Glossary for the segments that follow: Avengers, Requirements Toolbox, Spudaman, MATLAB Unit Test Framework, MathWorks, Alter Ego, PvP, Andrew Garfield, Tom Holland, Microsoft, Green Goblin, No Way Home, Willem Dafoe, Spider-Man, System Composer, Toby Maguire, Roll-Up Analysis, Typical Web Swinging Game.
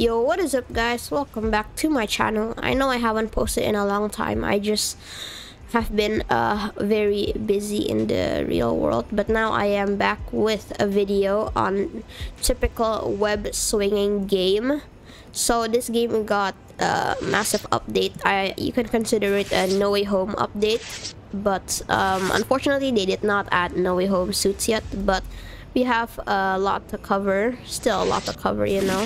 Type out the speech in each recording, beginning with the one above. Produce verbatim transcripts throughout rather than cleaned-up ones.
Yo, what is up guys? Welcome back to my channel. I know I haven't posted in a long time. I just have been uh very busy in the real world, but now I am back with a video on typical web swinging game. So this game got a massive update. I you can consider it a No Way Home update, but um unfortunately they did not add No Way Home suits yet, but we have a lot to cover, still a lot to cover, you know.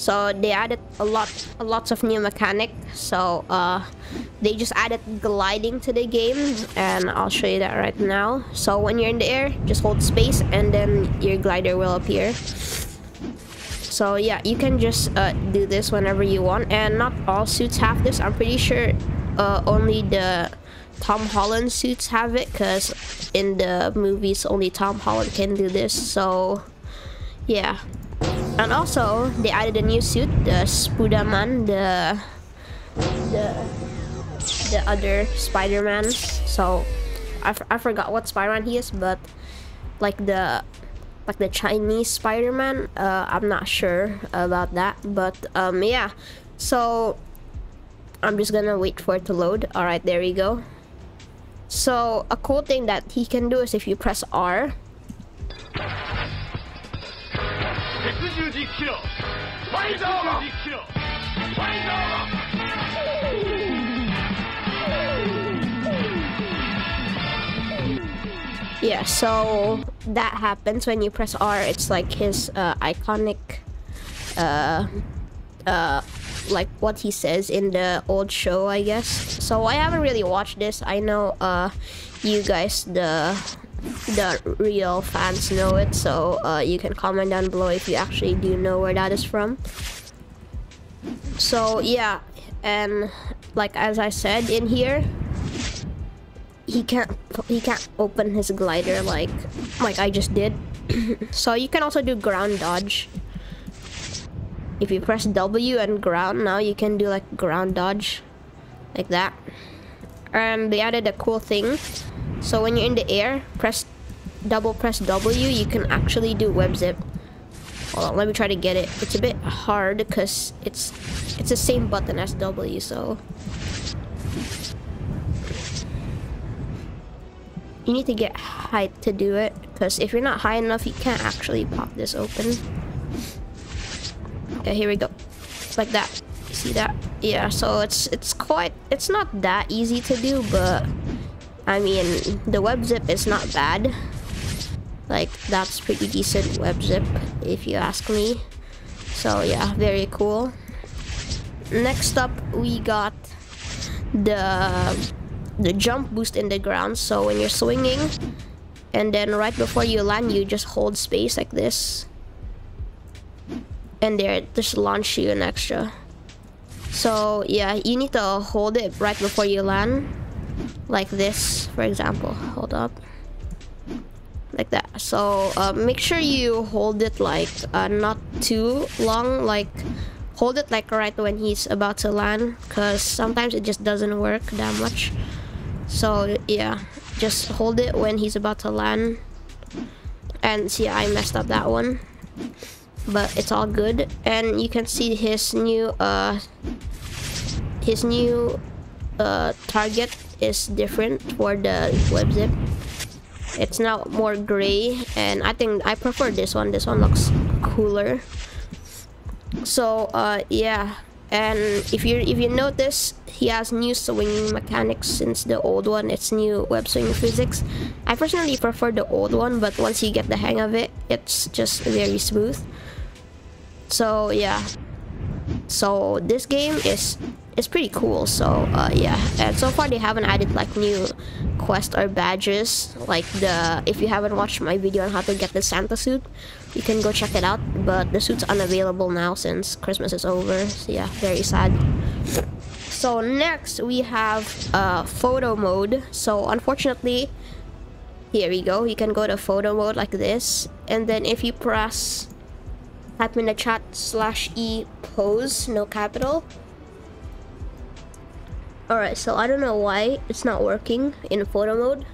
So they added a lot, lots of new mechanic. So uh, they just added gliding to the game, and I'll show you that right now. So when you're in the air, just hold space, and then your glider will appear. So yeah, you can just uh, do this whenever you want, and not all suits have this. I'm pretty sure uh, only the Tom Holland suits have it, because in the movies only Tom Holland can do this. So yeah. And also, they added a new suit, the Spudaman, the the the other Spider-Man. So I, f I forgot what Spider-Man he is, but like the like the Chinese Spider-Man. Uh, I'm not sure about that, but um, yeah. So I'm just gonna wait for it to load. All right, there we go. So a cool thing that he can do is if you press R. Yeah, so that happens when you press R. It's like his uh, iconic, uh, uh, like what he says in the old show, I guess. So I haven't really watched this. I know uh, you guys, the the real fans, know it, so uh, you can comment down below if you actually do know where that is from. So yeah, and like as I said, in here he can't he can't open his glider like like I just did. So you can also do ground dodge. If you press W and ground, now you can do like ground dodge like that. And they added a cool thing. So when you're in the air, press double press W, you can actually do web zip. Hold on, let me try to get it. It's a bit hard because it's it's the same button as W, so you need to get height to do it, because if you're not high enough you can't actually pop this open. Okay, here we go. It's like that. You see that? Yeah, so it's it's quite it's not that easy to do, but I mean, the web zip is not bad. Like, that's pretty decent web zip, if you ask me. So yeah, very cool. Next up, we got the the jump boost in the ground. So when you're swinging, and then right before you land, you just hold space like this, and there, it just launch you an extra. So yeah, you need to hold it right before you land. Like this, for example. Hold up, like that. So uh, make sure you hold it like uh, not too long. Like hold it like right when he's about to land, because sometimes it just doesn't work that much. So yeah, just hold it when he's about to land. And see, I messed up that one, but it's all good. And you can see his new uh his new uh target is different for the web zip. It's now more gray, and I think I prefer this one. This one looks cooler. So uh yeah, and if you if you notice, he has new swinging mechanics since the old one. It's new web swinging physics. I personally prefer the old one, but once you get the hang of it, it's just very smooth. So yeah, so this game is It's pretty cool. So uh, yeah, and so far they haven't added like new quests or badges. Like the if you haven't watched my video on how to get the Santa suit, you can go check it out, but the suit's unavailable now since Christmas is over. So yeah, very sad. So next we have uh, photo mode. So unfortunately, here we go, you can go to photo mode like this, and then if you press, type in the chat slash E pose, no capital. Alright, so I don't know why it's not working in photo mode,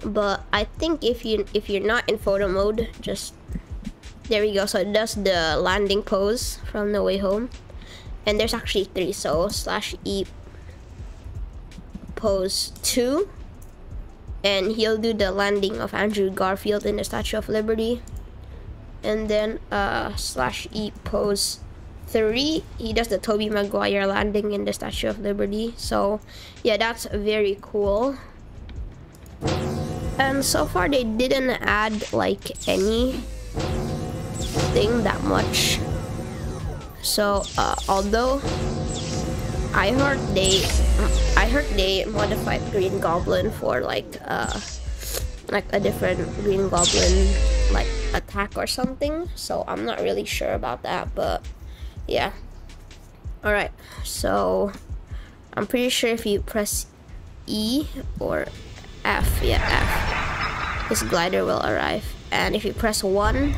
but I think if you if you're not in photo mode, just There we go. So it does the landing pose from No Way Home. And there's actually three. So slash E pose two. And he'll do the landing of Andrew Garfield in the Statue of Liberty. And then uh, slash E pose three. He does the Toby Maguire landing in the Statue of Liberty. So yeah, that's very cool. And so far they didn't add like any thing that much. So uh, although I heard they I heard they modified Green Goblin for like uh like a different Green Goblin like attack or something, so I'm not really sure about that, but yeah. Alright, so I'm pretty sure if you press E or F, yeah, F, this glider will arrive. And if you press one,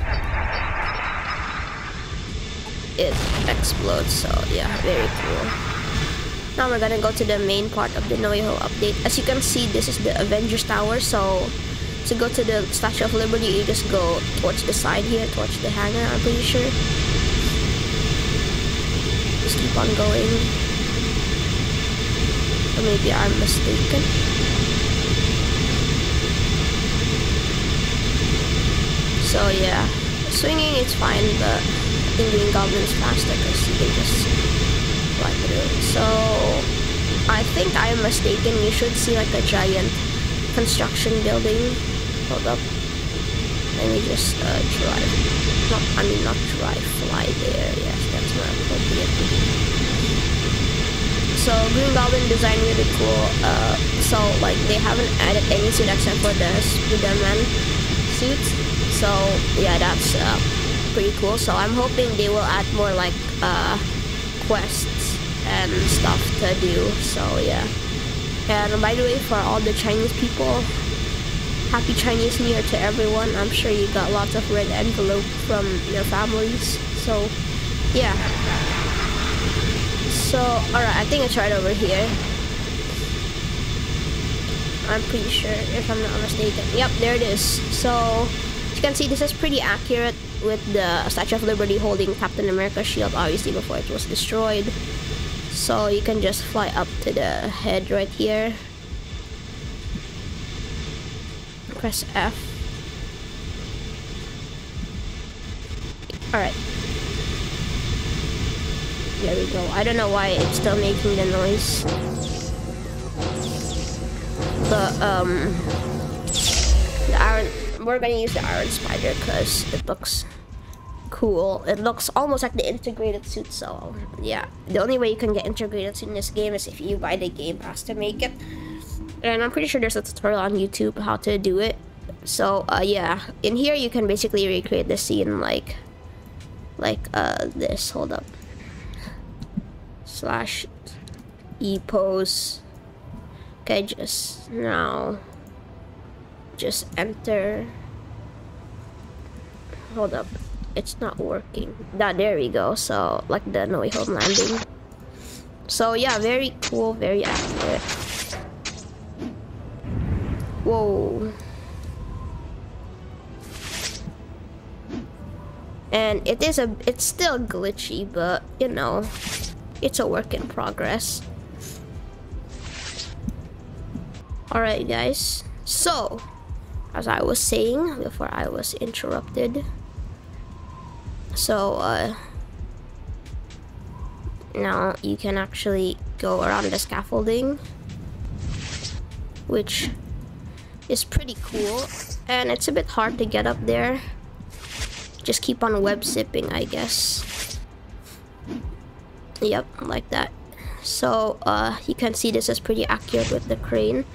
it explodes. So yeah, very cool. Now we're gonna go to the main part of the No Way Home update. As you can see, this is the Avengers Tower. So to go to the Statue of Liberty, you just go towards the side here, towards the hangar, I'm pretty sure. Just keep on going. Or maybe I'm mistaken. So yeah, swinging it's fine, but I think Green Goblin's faster because you can just fly through. So I think I'm mistaken. You should see like a giant construction building. Hold up, let me just uh, try. Not, I mean not try. Fly there. Yes, that's where I'm going to get to. So Green Goblin design really cool. Uh, so like they haven't added any suit except for the Spudaman suit. So yeah, that's uh, pretty cool. So I'm hoping they will add more like uh, quests and stuff to do. So yeah. And by the way, for all the Chinese people, happy Chinese New Year to everyone. I'm sure you got lots of red envelope from your families. So yeah. So alright, I think it's right over here. I'm pretty sure, if I'm not mistaken. Yep, there it is. So you can see this is pretty accurate with the Statue of Liberty holding Captain America's shield, obviously before it was destroyed. So you can just fly up to the head right here, press F. Alright, there we go. I don't know why it's still making the noise, but um the iron we're gonna use the Iron Spider because it looks cool. It looks almost like the integrated suit, so yeah. The only way you can get integrated suit in this game is if you buy the game pass to make it. And I'm pretty sure there's a tutorial on YouTube how to do it. So uh, yeah, in here you can basically recreate the scene like like uh, this. Hold up. Slash E pose. Okay, just now. Just enter. Hold up, it's not working. That there we go. So like the No Way Home landing. So yeah, very cool, very accurate. Whoa. And it is a, it's still glitchy, but you know, it's a work in progress. All right, guys. So. As I was saying before I was interrupted. So uh, now you can actually go around the scaffolding, which is pretty cool. And it's a bit hard to get up there. Just keep on web zipping, I guess. Yep, like that. So uh, you can see this is pretty accurate with the crane.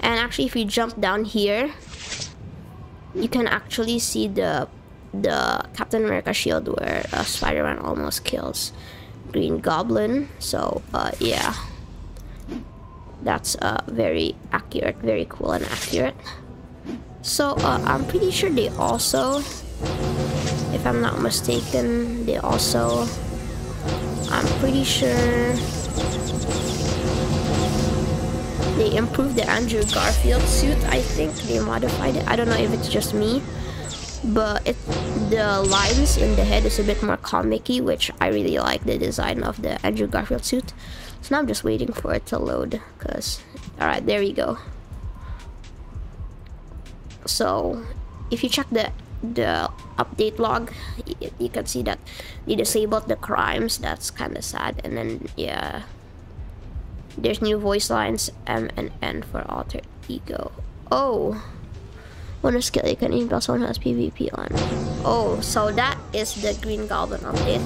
And actually if you jump down here, you can actually see the the Captain America shield where uh, Spider-Man almost kills Green Goblin. So uh, yeah, that's uh, very accurate, very cool and accurate. So uh, I'm pretty sure they also, if I'm not mistaken, they also, I'm pretty sure they improved the Andrew Garfield suit. I think they modified it. I don't know if it's just me, but it, the lines in the head is a bit more comic-y, which I really like the design of the Andrew Garfield suit. So now I'm just waiting for it to load, cause alright, there we go. So if you check the the update log, you, you can see that they disabled the crimes. That's kind of sad. And then yeah, there's new voice lines, M and N for Alter Ego. Oh, when a skill you can impel someone has PvP on. Oh, so that is the Green Goblin update.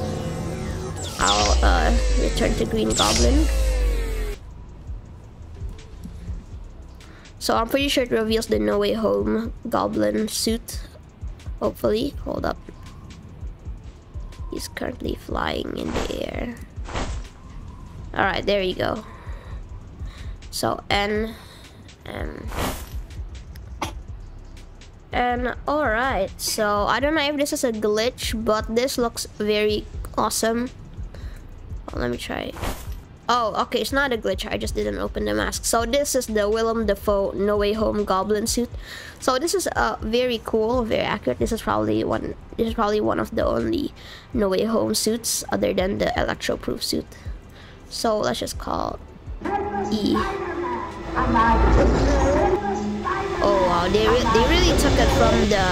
I'll uh, return to Green Goblin. So I'm pretty sure it reveals the No Way Home Goblin suit. Hopefully, hold up. He's currently flying in the air. Alright, there you go. So, N, M, and alright, so I don't know if this is a glitch, but this looks very awesome. Oh, let me try. Oh, okay, it's not a glitch. I just didn't open the mask. So this is the Willem Dafoe No Way Home Goblin suit. So this is uh, very cool, very accurate. This is probably one. This is probably one of the only No Way Home suits other than the electro-proof suit. So let's just call E. Oh wow, they re they really took it from the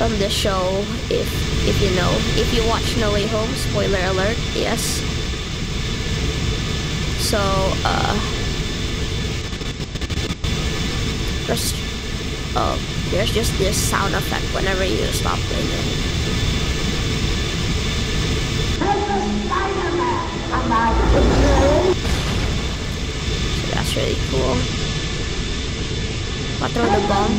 from the show. If if you know, if you watch No Way Home, spoiler alert, yes. So uh, just oh, there's just this sound effect whenever you stop playing it. So that's really cool. I throw the bomb,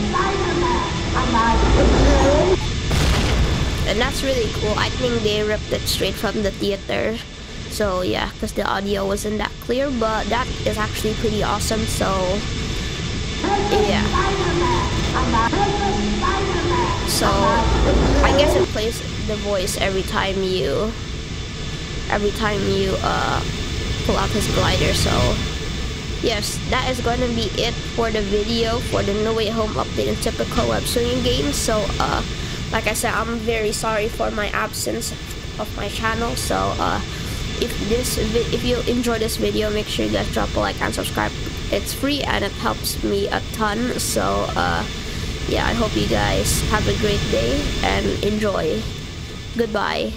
and that's really cool. I think they ripped it straight from the theater, so yeah, because the audio wasn't that clear, but that is actually pretty awesome. So yeah, so I guess it plays the voice every time you every time you uh pull out his glider. So yes, that is going to be it for the video for the No Way Home update and typical web swinging game. So, uh, like I said, I'm very sorry for my absence of my channel. So, uh, if this if you enjoy this video, make sure you guys drop a like and subscribe. It's free and it helps me a ton. So, uh, yeah, I hope you guys have a great day and enjoy. Goodbye.